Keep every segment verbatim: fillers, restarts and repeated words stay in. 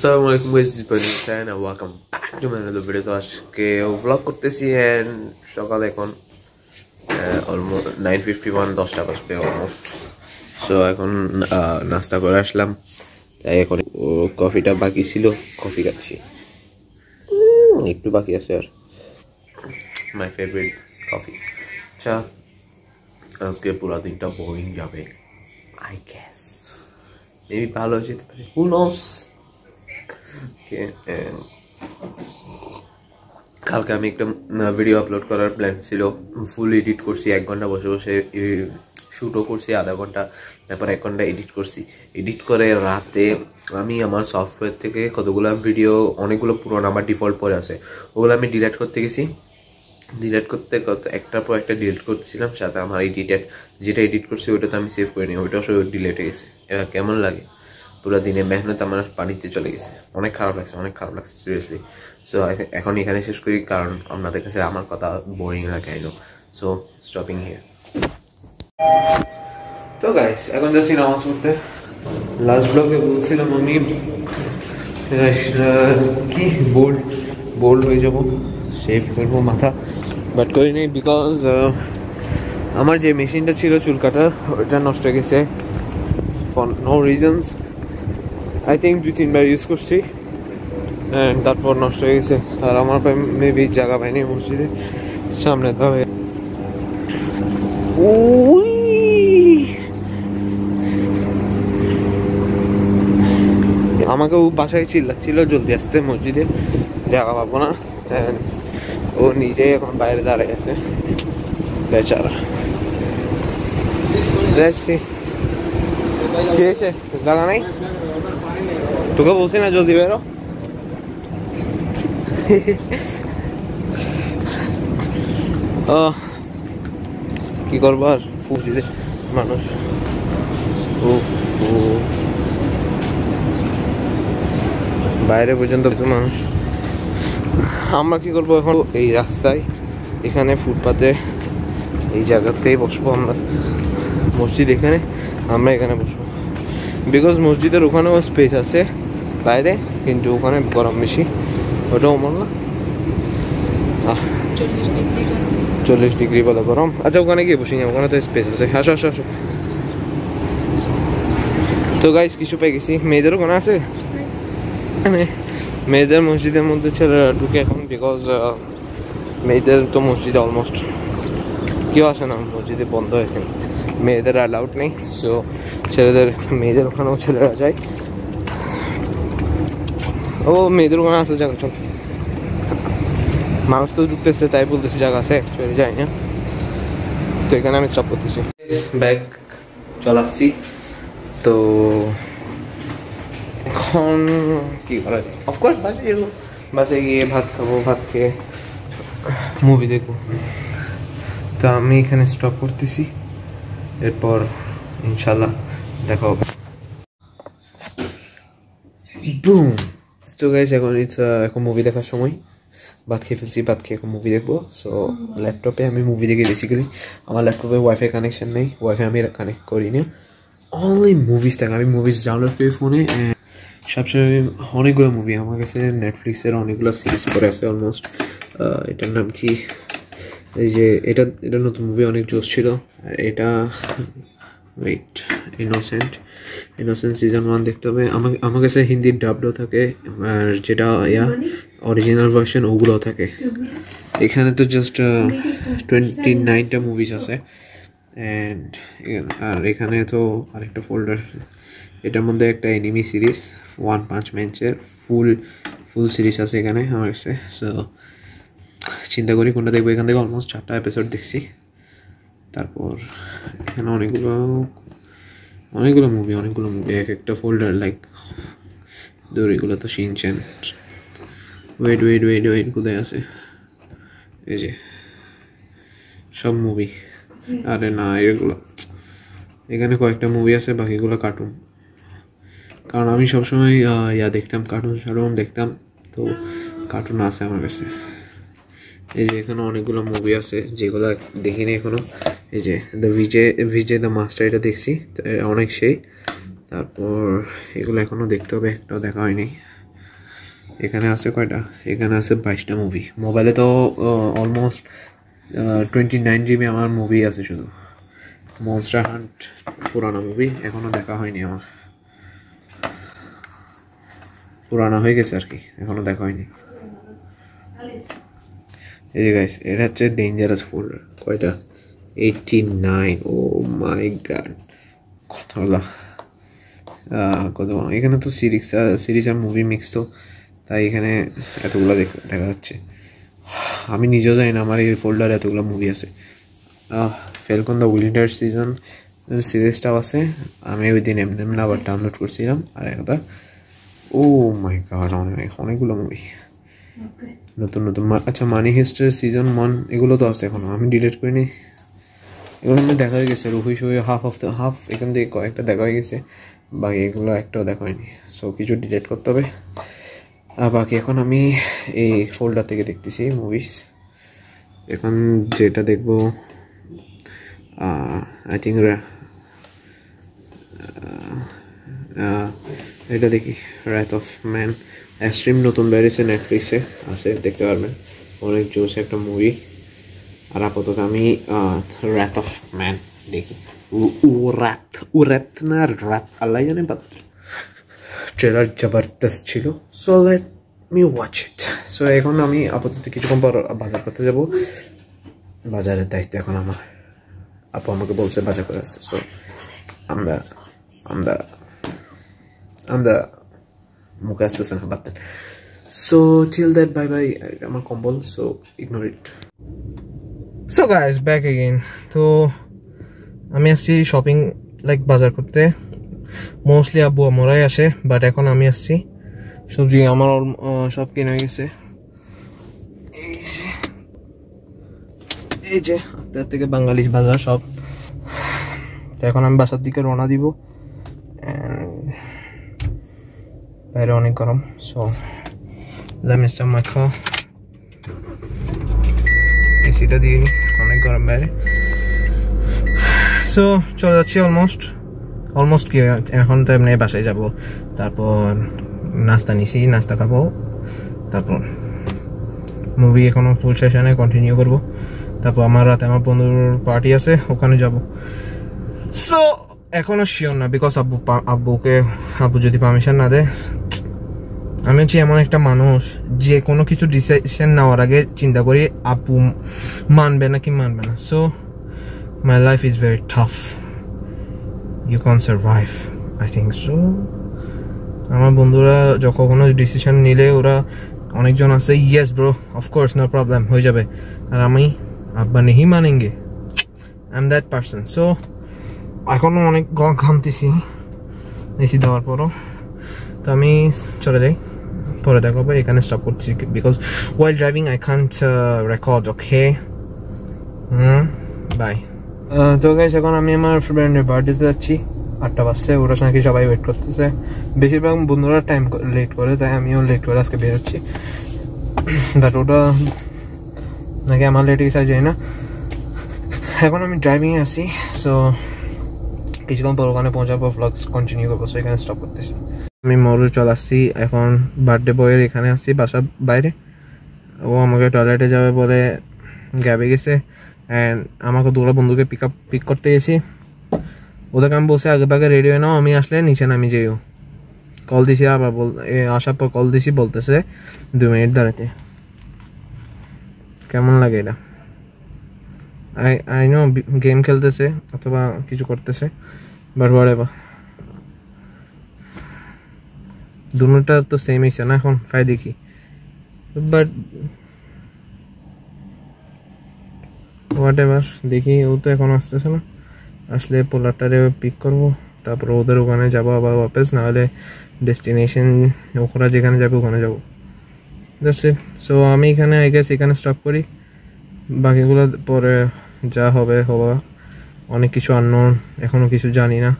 Assalamu alaikum guys, this is Parveen and welcome back to my another video. So vlog kortechi and sokal ekhon almost nine fifty-one ten ta baje almost. So ekhon nashta kore ashlam, tai ekhon coffee ta baki chilo, coffee khacchi, ekটু baki ache ar, my favorite coffee. Acha ajke pura din ta boring jabe, I guess, maybe bhalo hojte pare, who knows. কালকে আমি একটা video upload করার plan ছিল, ফুল edit করছি, এক ঘন্টা বসে বসে শুটও করছি, আধা ঘন্টা, তারপর এক ঘন্টা এডিট করছি। এডিট করে রাতে আমি আমার সফটওয়্যার থেকে কতগুলো ভিডিও, অনেকগুলো পুরনো আমার ডিফল্ট পরে আছে, ওগুলো আমি ডিলিট করতে গেছি। ডিলিট করতে করতে একটার পর একটা ডিলিট করতেছিলাম, সাথে আমার এডিটেড যেটা এডিট করছি ওটা তো আমি সেভ করে নিই, ওইটা সব ডিলিট হয়ে গেছে। এবার কেমন লাগে, পুরো দিনে মেহনত আমার পানিতে চলে গেছে, অনেক খারাপ লাগছে, অনেক খারাপ লাগছে সিরিয়াসলি। সো এখন এখানে শেষ করি, কারণ আপনাদের কাছে আমার কথা বোরিং লাগে I know, so stopping here. তো গাইস এখন যাচ্ছি নামাজ পড়তে। লাস্ট ব্লগে বলছিলাম আমি কি বোল্ড বোল্ড হয়ে যাবো, শেভ করবো মাথা, বাট করি নি, বিকজ আমার যে মেশিনটা ছিল চুল কাটার ওইটা নষ্ট হয়ে গেছে for no reasons. I think দুই তিনবার ইউজ করছি অ্যান্ড তারপর নষ্ট হয়ে গেছে, আর আমার মেবি জায়গা পাইনি মসজিদে সামনে, তবে আমাকে ও বাসায় চিল্লাচ্ছিল জলদি আসতে, মসজিদে জায়গা পাবো না, ও নিজেই এখন বাইরে দাঁড়িয়ে আছে বেচারা। কি হয়েছে, জায়গা নাই, তোকে বলছি না জলদি বেরো। কি করবো আর, ফুটে মানুষ বাইরে পর্যন্ত মানুষ, আমরা কি করবো এখন এই রাস্তায়, এখানে ফুটপাতে এই জায়গাতেই বসবো আমরা, মসজিদ এখানে, আমরা এখানে বসবো, বিকজ মসজিদের ওখানেও স্পেস আছে বাইরে, কিন্তু ওখানে গরম বেশি, ওটাও মন না চল্লিশ ডিগ্রি বলে গরম। আচ্ছা ওখানে গিয়ে বসি, ওখানে তো স্পেস আছে, হাসো হাসো হাসো। তো গাইস কিছু পেয়ে গেছি, মেয়েদেরও ওখানে আছে, মেয়েদের মসজিদের মধ্যে ছেলেরা ঢুকে এখন, বিকজ মেয়েদের তো মসজিদে অলমোস্ট কেউ আসে না, মসজিদে বন্ধ এখানে, মেয়েদের অ্যালাউড নেই, সো ছেলেদের মেয়েদের ওখানেও ছেলেরা যায়। ও মেয়েদের ওখানে আসতে জায়গা, চল মানুষ তো ঢুকতেছে তাই বলতেছে জায়গা আছে, অ্যাকচুয়ালি যাই না, তো এখানে আমি স্টপ করতেছি, ব্যাগ চলাচ্ছি। তো এখন কি করা যায়, অফকোর্স বাসে যাবো, বাসে গিয়ে ভাত খাবো, ভাত খেয়ে মুভি দেখবো, তো আমি এখানে স্টপ করতেছি, এরপর ইনশাল্লাহ দেখা হবে। তো গাইস এখন এখন মুভি দেখার সময়, ভাত খেয়ে ফেলছি, ভাত খেয়ে এখন মুভি দেখবো। সো ল্যাপটপে আমি মুভি দেখি বেসিক্যালি, আমার ল্যাপটপে ওয়াইফাই কানেকশন নেই, ওয়াইফাই আমি কানেক্ট করি না, অনলি মুভিজ থাকে, আমি মুভিজ ডাউনলোড করি ফোনে, সবসময় অনেকগুলো মুভি আমার কাছে, নেটফ্লিক্সের অনেকগুলো সিরিজ পড়ে আছে অলমোস্ট। এটার নাম কি, এই যে এটা এটা নতুন মুভি অনেক জোশ ছিল, আর এটা wait innocent innocent season one দেখতে হবে, আমার আমার কাছে হিন্দি ডাবডও থাকে, আর যেটা ইয়া অরিজিনাল ভার্সন ওগুলোও থাকে। এখানে তো জাস্ট টোয়েন্টি নাইনটা মুভিস আছে, অ্যান্ড আর এখানে তো আরেকটা ফোল্ডার, এটার মধ্যে একটা এনিমি সিরিজ ওয়ান পাঁচ ম্যাচের ফুল ফুল সিরিজ আছে এখানে আমার কাছে। সো চিন্তা করি কোনটা দেখবো, এখান থেকে অলমোস্ট চারটা এপিসোড দেখছি, তারপর এখানে অনেকগুলো অনেকগুলো মুভি অনেকগুলো মুভি এক একটা ফোল্ডার, লাইক দৌড়, এগুলো তো Shinchan. Wait wait wait wait কোথায় আছে, এই যে সব মুভি, আরে না এগুলো, এখানে কয়েকটা মুভি আছে, বাকিগুলো কার্টুন, কারণ আমি সবসময় ইয়া দেখতাম, কার্টুন সার্টুন দেখতাম, তো কার্টুন আছে আমার কাছে। এই যে এখানে অনেকগুলো মুভি আছে যেগুলো দেখিনি এখনো, এই যে দ্য ভিজে ভিজে দ্য মাস্টার, এটা দেখছি অনেক সেই, তারপর এগুলো এখনো দেখতে হবে, একটাও দেখা হয়নি। এখানে আছে কয়টা, এখানে আছে বাইশটা মুভি। মোবাইলে তো অলমোস্ট টোয়েন্টি নাইন জিবি আমার মুভি আছে শুধু। মনস্টার হান্ট পুরানো মুভি এখনো দেখা হয়নি আমার, পুরানো হয়ে গেছে আর কি, এখনো দেখা হয়নি। এই যে গাইস এটা হচ্ছে ডেঞ্জারাস ফোল্ডার, কয়টা এইটি নাইন। ও মাই গড কতলা কত! এখানে তো সিরিজ সিরিজ আর মুভি মিক্স, তো তাই এখানে এতগুলো দেখা যাচ্ছে। আমি নিজেও জানি না আমার এই ফোল্ডারে এতগুলো মুভি আছে। ফ্যালকন দ্য উইন্টার সিজন সিরিজটাও আছে, আমি ওই দিন এমনি এমনি আবার ডাউনলোড করছিলাম। আর একটা ও মাই গড অনেক অনেকগুলো মুভি নতুন নতুন। আচ্ছা মানি হিস্টের সিজন ওয়ান এগুলো তো আছে এখনো, আমি ডিলিট করিনি এগুলো, আমি দেখা হয়ে গেছে। রুহি শুয়ে হাফ অফ দ্য হাফ এখান থেকে কয়েকটা দেখা হয়ে গেছে, বাকি এগুলো একটাও দেখা হয়নি। সো কিছু ডিলিট করতে হবে। আর বাকি এখন আমি এই ফোল্ডার থেকে দেখতেছি মুভিস। এখন যেটা দেখবো আই থিঙ্ক এটা দেখি, রাইথ অফ ম্যান এক্সট্রিম নতুন বেরিয়েছে নেটফ্লিক্সে আছে, দেখতে পারবেন, অনেক জোস একটা মুভি। আর আপাতত আমি রাইথ অফ ম্যান দেখি। রাত ও রাত না রাত আল্লাহ জানে, বাদ ট্রেলার জবরদস্ত ছিল। So let me watch it. So এখন আমি আপাতত কিছুক্ষণ পর বাজার করতে যাব, বাজারের দায়িত্ব এখন আমার। আপু আমাকে বলছে বাজার করে আসতে। সো আমরা আমরা আমরা মুখে আসতেছে না বাদ দেন। So till that bye bye. আমার কম্বল, so ignore it. So guys back again. তো আমি আসছি শপিং লাইক বাজার করতে, মোস্টলি আব্বু আমরাই আসে, বাট এখন আমি আসছি। সবজি আমার সব কিনে হয়ে গেছে। এই যে আপনার থেকে বাঙালি বাজার সব। তো এখন আমি বাসার দিকে রওনা দিব, বাইরে অনেক গরম। সো লামিস্টার মাখা এসিটা দিয়ে নি, অনেক গরম বাইরে। সো চলে যাচ্ছি অলমোস্ট অলমোস্ট কি এখন তো এমনি বাসায় যাবো, তারপর নাস্তা নিছি, নাস্তা খাবো, তারপর মুভি এখনো ফুল সেশনে কন্টিনিউ করবো, তারপর আমার রাতে আমার বন্ধুর পার্টি আছে ওখানে যাব। সো এখনো শিওর না, বিকজ আব্বু আব্বুকে আব্বু যদি পারমিশন না দেয়। আমি হচ্ছি এমন একটা মানুষ যে কোনো কিছু ডিসিশন নেওয়ার আগে চিন্তা করি আব্বু মানবে না কি মানবে না। So my life is very tough, you can survive I think so. আমার বন্ধুরা যখন কোনো ডিসিশন নিলে ওরা অনেকজন আছে, yes bro of course no problem হয়ে যাবে। আর আমি আব্বা নেহি মানেঙ্গে, I am that person. So এখনও অনেক ঘামতেছি এসি দেওয়ার পরও। তো আমি চলে যাই, পরে দেখা হবে। এখানে স্টপ করছি because while driving I can't record. Okay hmm bye. তো গাইস এখন আমি আমার ফ্রেন্ডের বার্থডেতে যাচ্ছি, আটটা বাজছে, ওরা নাকি সবাই ওয়েট করতেছে, বেশিরভাগ বন্ধুরা টাইম লেট করে, তাই আমিও লেট করে আজকে বেরোচ্ছি। বাট ওটা নাকি আমার লেটে গেছে যাই না। এখন আমি ড্রাইভিংয়ে আসি, সো কিছুক্ষণ পর ওখানে পৌঁছাবো, ব্লগস কন্টিনিউ করবো। সো এখানে স্টপ করতেছি। আমি মরু চলে আসছি, এখন বার্থডে বয়ের এখানে আসছি বাসার বাইরে। ও আমাকে টয়লেটে যাবে বলে গ্যাবে গেছে, অ্যান্ড আমাকে দুটো বন্ধুকে পিক আপ পিক করতে গেছি। ওদেরকে আমি বলছি আগে ভাগে রেডি হয়ে নাও, আমি আসলে নিচে নামি যেও। কল দিছি আবার, বল আসার পর কল দিছি বলতেছে দুই মিনিট দাঁড়াতে। কেমন লাগে এটা? আই আই নো গেম খেলতেছে অথবা কিছু করতেছে, বাট বাড়াবা দুটার তো সেম ইচ্ছে না এখন ফাই দেখি। বাট হোয়াট এভার, দেখি ও তো এখন আসতেছে না, আসলে পোলারটারে পিক করবো, তারপর ওদের ওখানে যাবো আবার ওয়াপেস, নাহলে ডেস্টিনেশন ওরা যেখানে যাবে ওখানে যাবো। That's it. সো আমি এখানে আই গেস এখানে স্টপ করি, বাকিগুলো পরে যা হবে হওয়া। অনেক কিছু আননোন, এখনও কিছু জানি না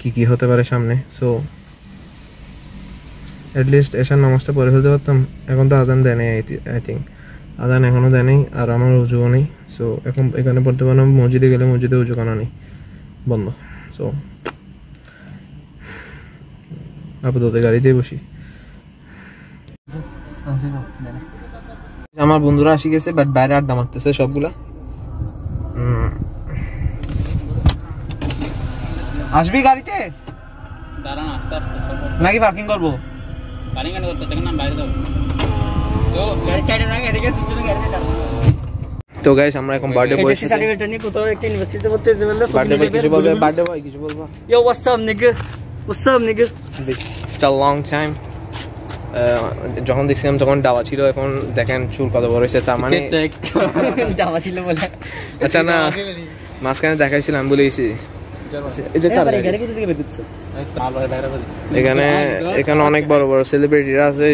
কি কি হতে পারে সামনে। সো অ্যাটলিস্ট এশার নামাজটা পরে ফেলতে পারতাম, এখন তো আজান দেয় নাই, আই থিঙ্ক আজান এখনও দেয় নাই, আর আমার উজুও নেই। সো এখন এখানে পড়তে পারলাম, মসজিদে গেলে মসজিদে উজু কানা নেই, বন্ধ। সো আপাতত গাড়িতেই বসি। আমার বন্ধুরা আসি গেছে বাট বাইরে আড্ডা মারতেছে সবগুলা। আসবি গাড়িতে? দাঁড়ান আস্তে আস্তে নাকি পার্কিং করবো? পার্কিং কেন করতে না, বাইরে যাবো। তো গাড়ি সাইডে রাখ, এদিকে চলে গাড়িতে দাঁড়াও। তো গাইস আমরা এখন বার্থডে বয় এসেছি। সার্টিফিকেট নিয়ে কোথাও একটা ইউনিভার্সিটিতে পড়তে বললে বার্থডে বয় কিছু বলবে? বার্থডে বয় কিছু বলবা? Yeah what's up nigga, what's up nigga, after a long time। যখন দেখছিলাম তখন দাওয়া ছিল, এখন দেখেন চুল কত বড় হয়েছে, তার মানে দাওয়া ছিল বলে। আচ্ছা না মাঝখানে দেখাইছিলাম বলেইছি এটা তার এখানে কিছু দিকে বেরুচ্ছে, এখানে এখানে অনেক বড় বড় সেলিব্রিটিরা আছে।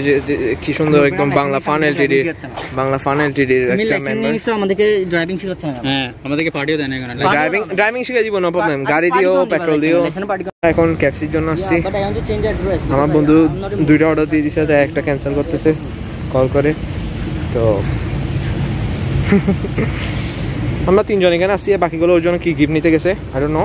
কি সুন্দর একদম Bangla fun LTD, Bangla fun LTD একটা মেম্বার। আমাদেরকে ড্রাইভিং শিখাচ্ছে না? হ্যাঁ আমাদেরকে পার্টিও দেন, এখানে ড্রাইভিং ড্রাইভিং শিখাই দিব, নো প্রবলেম। গাড়ি দিও পেট্রোল দিও। এখন ক্যাফের জন্য আসছি, আমার বন্ধু দুইটা অর্ডার দিয়ে দিয়েছে, একটা ক্যান্সেল করতেছে কল করে। তো আমরা তিনজন এখানে আসছি, বাকিগুলো ওর জন্য কি গিফট নিতে গেছে আই ডোন্ট নো।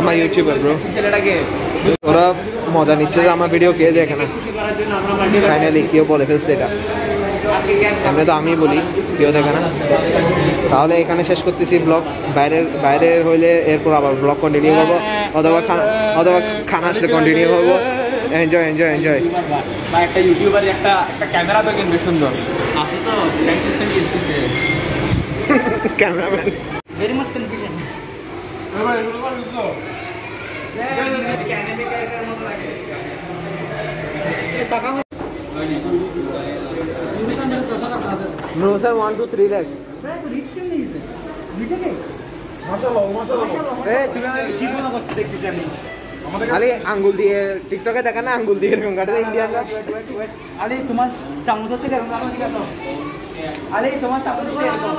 আমার ইউটিউবার ব্রো, ওরা মজা নিচ্ছে আমার ভিডিও কে দেখে না। ফাইনালি কেউ বলে ফেলছে এটা, আমরা তো আমি বলি কেউ দেখে না। তাহলে এখানে শেষ করতেছি ব্লগ। বাইরে বাইরে হইলে এরপর আবার ব্লগ কন্টিনিউ করবো, অথবা অথবা খানা আসলে কন্টিনিউ করবো। Enjoy enjoy enjoy. একটা ইউটিউবার একটা ক্যামেরা তো কিনবে সুন্দর, আপনি তো cameraman. Very much confusion. No sir, one two three lakh. আরে আঙ্গুল দিয়ে টিকটকে দেখা না, আঙ্গুল দিয়ে এরকম কাটে ইন্ডিয়ান। আরে তোমার চামচ হচ্ছে এরকম কাটো, ঠিক আছে? আরে তোমার চামচ হচ্ছে এরকম।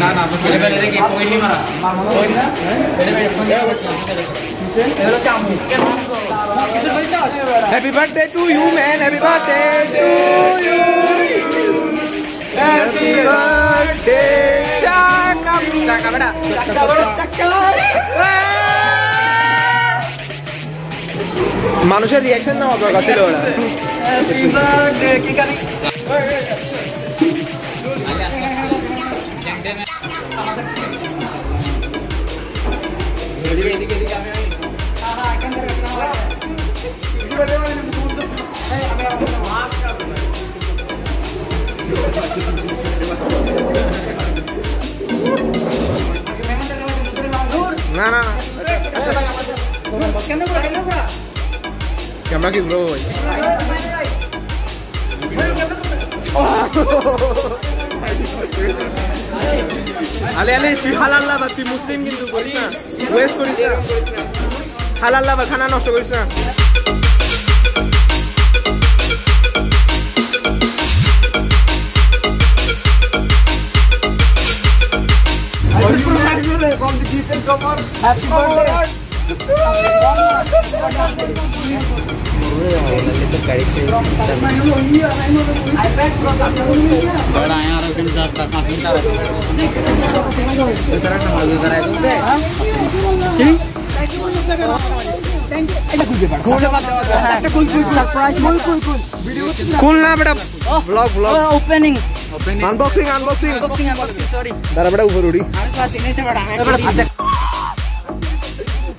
না না পয়নি মারা পয়নি না happy birthday to you man, happy birthday to you, happy birthday চাকা চাকা বড়া চাকা বড়া চাকা। মানুষের রিয়াকশন না হবে কথা ছিল ওরা। না না কেন কেন camera ki bro bhai ale ale si halal la bati muslim kintu korina waste korina halal la khana noshto korina। Happy birthday। Opening unboxing unboxing sorry दारा बड़ा ऊपर उड़ी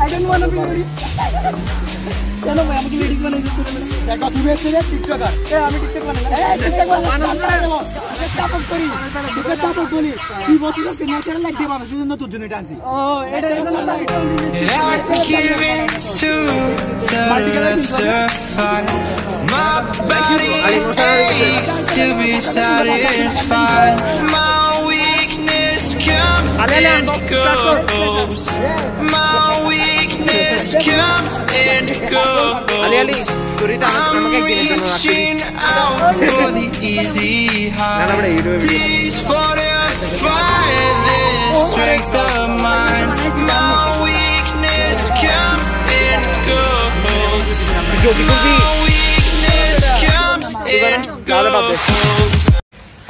I don't want to be ready. Chalo, bhai, amke ladies banana hai. Dekho, tube se ja TikTok hai. Hey, amke TikTok banana hai. Hey, TikTok banana hai. Stop kori. Stop kori. He boti jo natural like deba, je jonno tor jonno dance. Oh, eta jonno give it to the surface. My body aches to be satisfied. My weakness comes and goes. My weakness comes and goes. I'm reaching out for the easy high. Please fortify this strength of mine. My weakness comes and goes. My weakness comes and goes.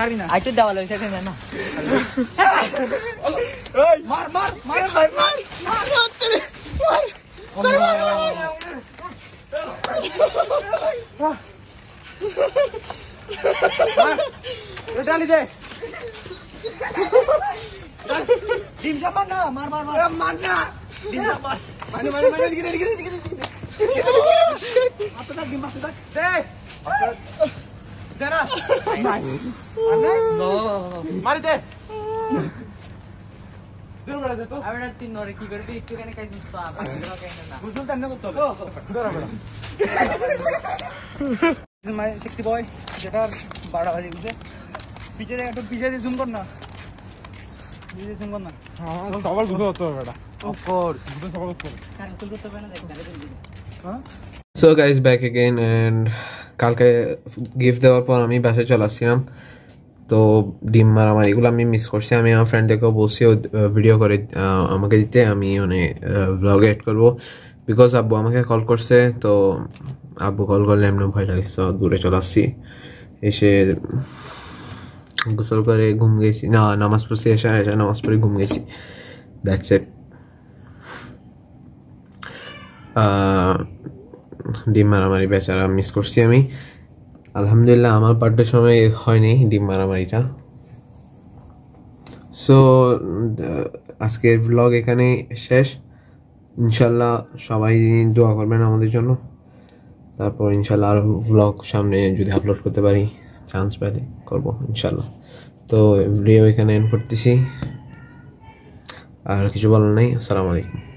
I took that one. Mar, mar, mar, mar, mar. Oh my God. Dale de. Dim jab na, mar mar mar. Marna. Dim jab. Mane mane mane dikhe dikhe dikhe. Aap tak dim basta. De. Dara. No. Mari de. Dura de to. Abra tin nore ki karbi ek kane kai susta. Dura kaina na. Busul tanne kotto. Dura bada. This is my sexy boy. Jetar bada badi use. Piche re ekটু piche de zoom kor na. Piche zoom kor na. Ha, সবার গুলো হতো ব্যাটা. Of course. গুলো সবার হতো. কারণ চল করতে পারে না দেখ তাহলে দিন. হ্যাঁ? So guys back again and কালকে gift দেওয়ার পর আমি বাসা চলে আসছিলাম। তো ডিম মারামারি এগুলো আমি মিস করছি। আমি আমার ফ্রেন্ডদেরকেও বলছি ভিডিও করে আমাকে দিতে, আমি মানে ব্লগ এড করবো, বিকজ আব্বু আমাকে কল করছে। তো আব্বু কল করলে এমন ভয় লাগে, সো দূরে চলে আসছি। এসে গোসল করে ঘুম গেছি, না নামাজ পড়ছি, এসে এসে নামাজ পড়ে ঘুম গেছি। That's it. ডিম মারামারি বেচারা মিস করছি আমি। আলহামদুলিল্লাহ আমার বার্থডে সময় হয়নি ডিম মারামারিটা। সো আজকের ব্লগ এখানে শেষ। ইনশাল্লাহ সবাই দোয়া করবেন আমাদের জন্য। তারপর ইনশাল্লাহ আরও ব্লগ সামনে যদি আপলোড করতে পারি, চান্স পেলে করবো ইনশাল্লাহ। তো ভিডিও এখানে এন্ড করতেছি, আর কিছু বলার নেই। আসসালামু আলাইকুম।